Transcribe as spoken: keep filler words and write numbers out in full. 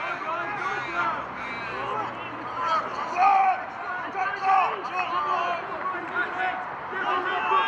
Go, go, go, go!